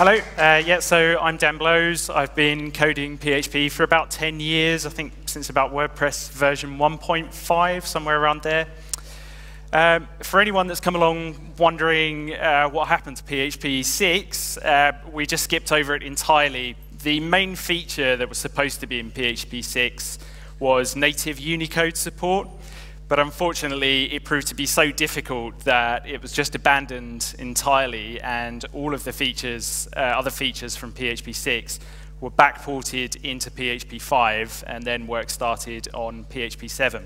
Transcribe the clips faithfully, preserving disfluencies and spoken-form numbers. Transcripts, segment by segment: Hello. Uh, yeah, so I'm Dan Blows. I've been coding P H P for about ten years, I think since about WordPress version one point five, somewhere around there. Um, for anyone that's come along wondering uh, what happened to P H P six, uh, we just skipped over it entirely. The main feature that was supposed to be in P H P six was native Unicode support. But unfortunately, it proved to be so difficult that it was just abandoned entirely, and all of the features, uh, other features from P H P six were backported into P H P five, and then work started on P H P seven.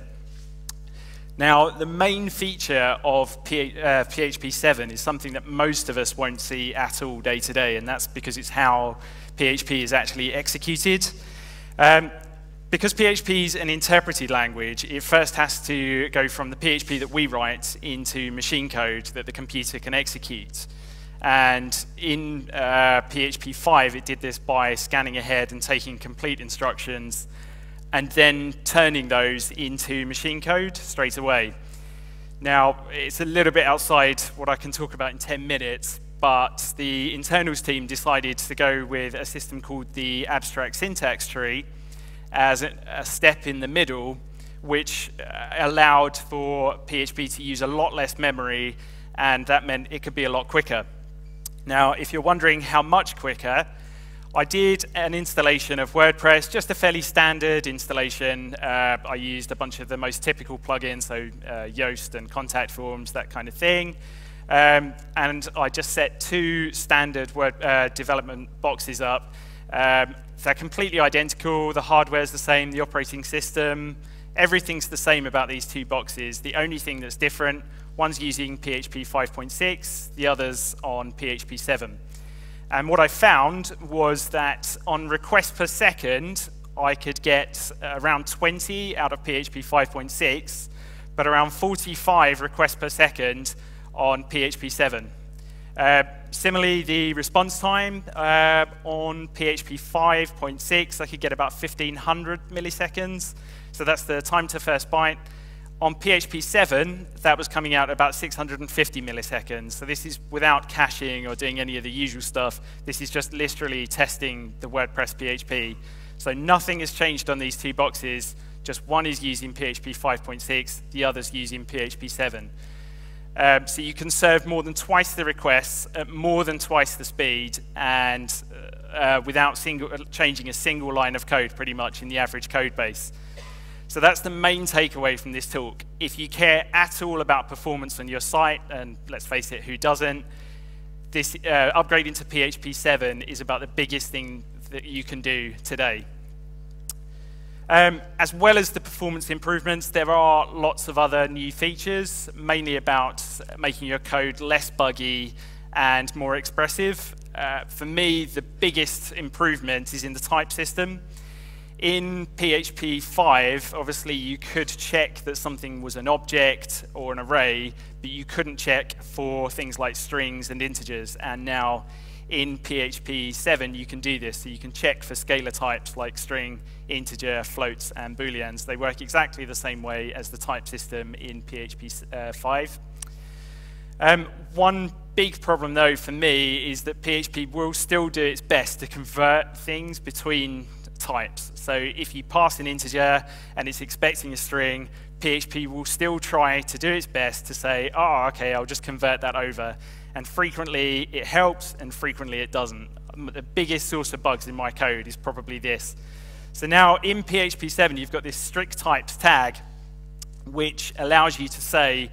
Now, the main feature of P H P seven is something that most of us won't see at all day to day, and that's because it's how P H P is actually executed. Um, Because P H P is an interpreted language, it first has to go from the P H P that we write into machine code that the computer can execute. And in uh, P H P five, it did this by scanning ahead and taking complete instructions, and then turning those into machine code straight away. Now, it's a little bit outside what I can talk about in ten minutes, but the internals team decided to go with a system called the abstract syntax tree as a step in the middle, which allowed for P H P to use a lot less memory, and that meant it could be a lot quicker. Now, if you're wondering how much quicker, I did an installation of WordPress, just a fairly standard installation. Uh, I used a bunch of the most typical plugins, so uh, Yoast and contact forms, that kind of thing. Um, and I just set two standard word, uh, development boxes up. Um, they're completely identical, the hardware's the same, the operating system, everything's the same about these two boxes. The only thing that's different, one's using P H P five point six, the other's on P H P seven. And what I found was that on request per second, I could get around twenty out of P H P five point six, but around forty-five requests per second on P H P seven. Uh, Similarly, the response time uh, on P H P five point six, I could get about fifteen hundred milliseconds. So that's the time to first byte. On P H P seven, that was coming out about six hundred fifty milliseconds. So this is without caching or doing any of the usual stuff. This is just literally testing the WordPress P H P. So nothing has changed on these two boxes. Just one is using P H P five point six, the other's using P H P seven. Um, so you can serve more than twice the requests at more than twice the speed, and uh, without single, changing a single line of code pretty much in the average code base. So that's the main takeaway from this talk. If you care at all about performance on your site, and let's face it, who doesn't, this uh, upgrade into P H P seven is about the biggest thing that you can do today. Um, as well as the performance improvements, there are lots of other new features, mainly about making your code less buggy and more expressive. Uh, for me, the biggest improvement is in the type system. In P H P five, obviously, you could check that something was an object or an array, but you couldn't check for things like strings and integers. And now, in P H P seven, you can do this. So you can check for scalar types like string, integer, floats, and booleans. They work exactly the same way as the type system in P H P uh, five. Um, one big problem, though, for me is that P H P will still do its best to convert things between types. So if you pass an integer and it's expecting a string, P H P will still try to do its best to say, oh, OK, I'll just convert that over. And frequently it helps, and frequently it doesn't. The biggest source of bugs in my code is probably this. So now in P H P seven, you've got this strict types tag, which allows you to say,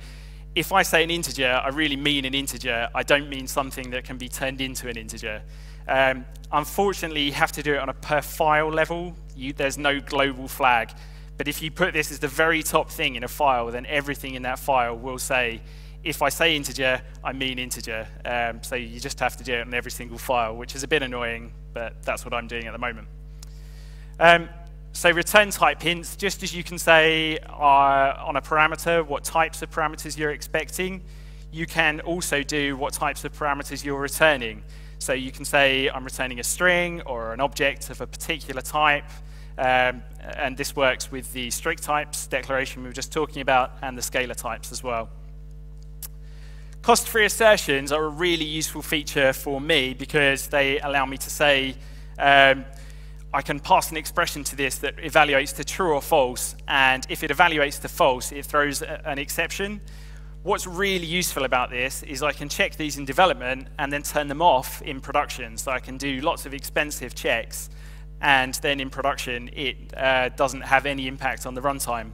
if I say an integer, I really mean an integer. I don't mean something that can be turned into an integer. Um, unfortunately, you have to do it on a per file level. You, there's no global flag. But if you put this as the very top thing in a file, then everything in that file will say, if I say integer, I mean integer. Um, so you just have to do it on every single file, which is a bit annoying, but that's what I'm doing at the moment. Um, so return type hints, just as you can say uh, on a parameter what types of parameters you're expecting, you can also do what types of parameters you're returning. So you can say, I'm returning a string or an object of a particular type. Um, and this works with the strict types declaration we were just talking about, and the scalar types as well. Cost-free assertions are a really useful feature for me because they allow me to say, um, I can pass an expression to this that evaluates to true or false, and if it evaluates to false, it throws a, an exception. What's really useful about this is I can check these in development and then turn them off in production. So I can do lots of expensive checks, and then in production, it uh, doesn't have any impact on the runtime.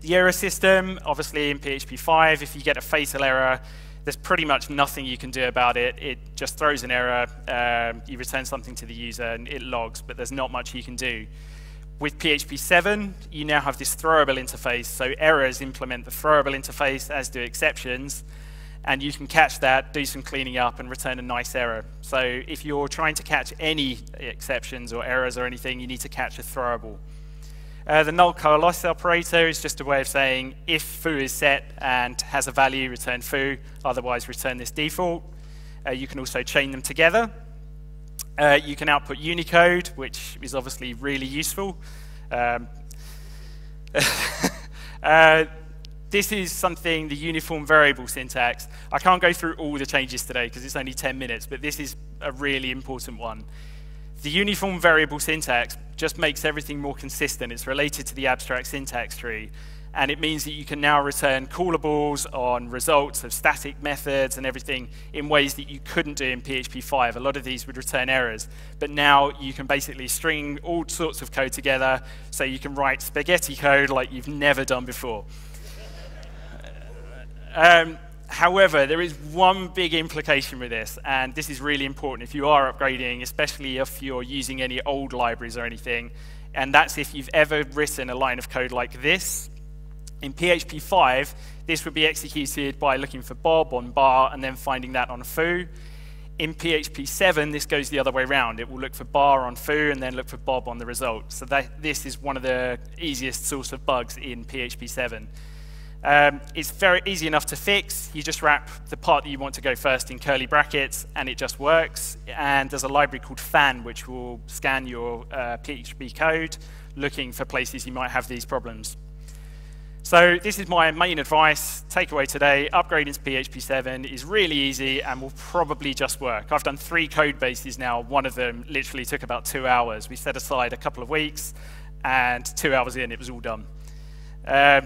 The error system, obviously in P H P five, if you get a fatal error, there's pretty much nothing you can do about it. It just throws an error, um, you return something to the user and it logs, but there's not much you can do. With P H P seven, you now have this throwable interface, so errors implement the throwable interface, as do exceptions, and you can catch that, do some cleaning up, and return a nice error. So if you're trying to catch any exceptions or errors or anything, you need to catch a throwable. Uh, the null coalesce operator is just a way of saying if foo is set and has a value, return foo, otherwise return this default. Uh, you can also chain them together. Uh, you can output Unicode, which is obviously really useful. Um, uh, this is something, the uniform variable syntax. I can't go through all the changes today because it's only ten minutes, but this is a really important one. The uniform variable syntax just makes everything more consistent. It's related to the abstract syntax tree. And it means that you can now return callables on results of static methods and everything in ways that you couldn't do in P H P five. A lot of these would return errors. But now you can basically string all sorts of code together, so you can write spaghetti code like you've never done before. um, However, there is one big implication with this, and this is really important if you are upgrading, especially if you're using any old libraries or anything, and that's if you've ever written a line of code like this. In P H P five, this would be executed by looking for Bob on bar and then finding that on foo. In P H P seven, this goes the other way around. It will look for bar on foo and then look for Bob on the result. So that, this is one of the easiest source of bugs in P H P seven. Um, it's very easy enough to fix. You just wrap the part that you want to go first in curly brackets, and it just works. And there's a library called Fan, which will scan your uh, P H P code, looking for places you might have these problems. So this is my main advice, takeaway today. Upgrading to P H P seven is really easy and will probably just work. I've done three code bases now. One of them literally took about two hours. We set aside a couple of weeks, and two hours in, it was all done. Uh,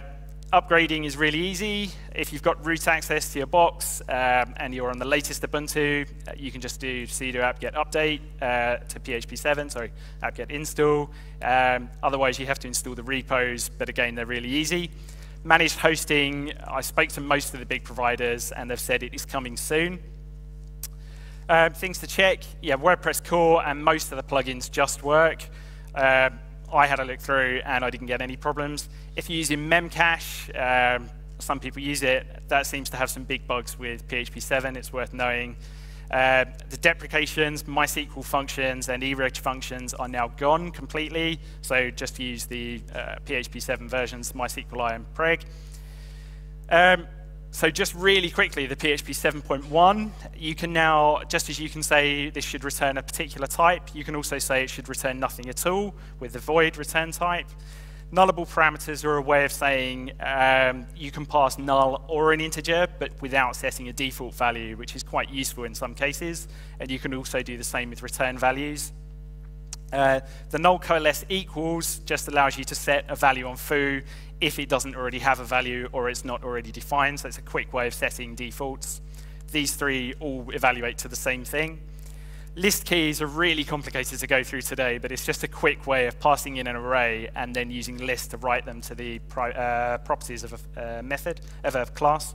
Upgrading is really easy. If you've got root access to your box um, and you're on the latest Ubuntu, you can just do sudo apt-get update uh, to P H P seven, sorry, apt-get install. Um, otherwise, you have to install the repos, but again, they're really easy. Managed hosting, I spoke to most of the big providers, and they've said it is coming soon. Um, things to check, yeah, WordPress core and most of the plugins just work. Uh, I had a look through, and I didn't get any problems. If you're using Memcache, um, some people use it. That seems to have some big bugs with P H P seven. It's worth knowing. Uh, the deprecations, MySQL functions, and ereg functions are now gone completely. So just use the uh, P H P seven versions, MySQLi and preg. Um, So just really quickly, the P H P seven point one, you can now, just as you can say this should return a particular type, you can also say it should return nothing at all with the void return type. Nullable parameters are a way of saying um, you can pass null or an integer, but without setting a default value, which is quite useful in some cases. And you can also do the same with return values. Uh, the null coalesce equals just allows you to set a value on foo if it doesn't already have a value or it's not already defined, so it's a quick way of setting defaults. These three all evaluate to the same thing. List keys are really complicated to go through today, but it's just a quick way of passing in an array and then using lists to write them to the pri uh, properties of a uh, method, of a class.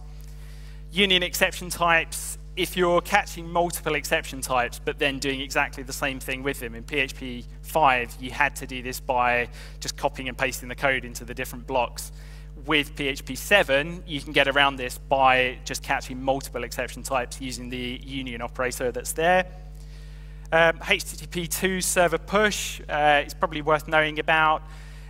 Union exception types, if you're catching multiple exception types, but then doing exactly the same thing with them. In P H P five, you had to do this by just copying and pasting the code into the different blocks. With P H P seven, you can get around this by just catching multiple exception types using the union operator that's there. Um, H T T P two server push uh, is probably worth knowing about.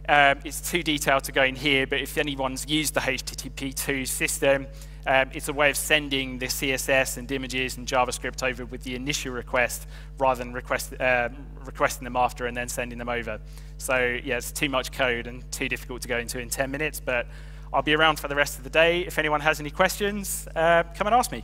Um, it's too detailed to go in here, but if anyone's used the H T T P two system, Um, it's a way of sending the C S S and images and JavaScript over with the initial request rather than request, uh, requesting them after and then sending them over. So yeah, it's too much code and too difficult to go into in ten minutes, but I'll be around for the rest of the day. If anyone has any questions, uh, come and ask me.